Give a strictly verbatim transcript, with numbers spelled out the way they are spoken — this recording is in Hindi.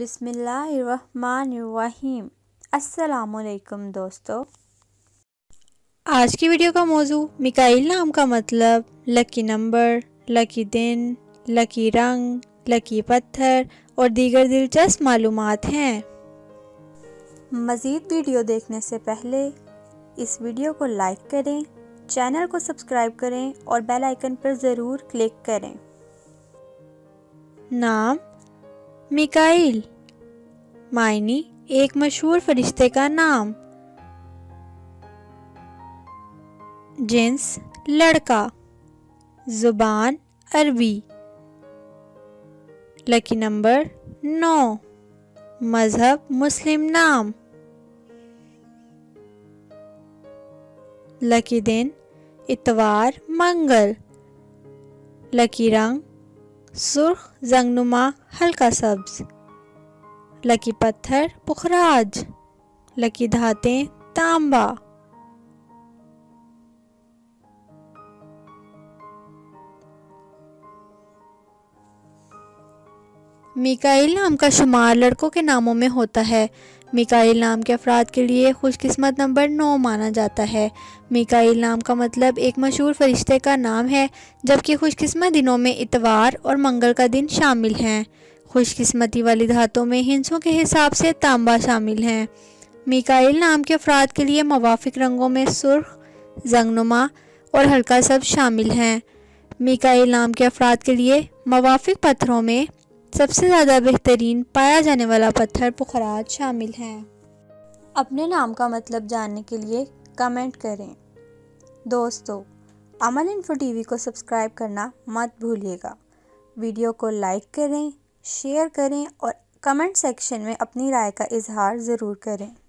बिस्मिल्लाहिर्रहमानिर्रहीम। अस्सलामुअलैकुम दोस्तों, आज की वीडियो का मौजू मिकाईल नाम का मतलब लकी नंबर, लकी दिन, लकी रंग, लकी पत्थर और दीगर दिलचस्प मालूमात हैं। मज़ीद वीडियो देखने से पहले इस वीडियो को लाइक करें, चैनल को सब्सक्राइब करें और बेल आइकन पर ज़रूर क्लिक करें। नाम मिकाईल, मायने एक मशहूर फरिश्ते का नाम। जिन्स लड़का, जुबान अरबी। लकी नंबर नौ, मजहब मुस्लिम नाम। लकी दिन इतवार मंगल। लकी रंग सुर्ख जंगनुमा हल्का सब्ज। लकी पत्थर पुखराज। लकी धातें तांबा। मिकाईल नाम का शुमार लड़कों के नामों में होता है। मिकाईल नाम के अफराद के लिए खुशकिस्मत नंबर नौ माना जाता है। मिकाईल नाम का मतलब एक मशहूर फरिश्ते का नाम है, जबकि खुशकिस्मत दिनों में इतवार और मंगल का दिन शामिल हैं। खुशकिस्मती वाली धातों में हिंसों के हिसाब से तांबा शामिल हैं। मिकाईल नाम के अफराद के लिए मुवाफिक रंगों में सुर्ख, जंगनुमा और हल्का सब्ज शामिल हैं। मिकाईल नाम के अफराद के लिए मुवाफिक पत्थरों में सबसे ज़्यादा बेहतरीन पाया जाने वाला पत्थर पुखराज शामिल हैं। अपने नाम का मतलब जानने के लिए कमेंट करें। दोस्तों, अमल इन्फो टीवी को सब्सक्राइब करना मत भूलिएगा। वीडियो को लाइक करें, शेयर करें और कमेंट सेक्शन में अपनी राय का इजहार ज़रूर करें।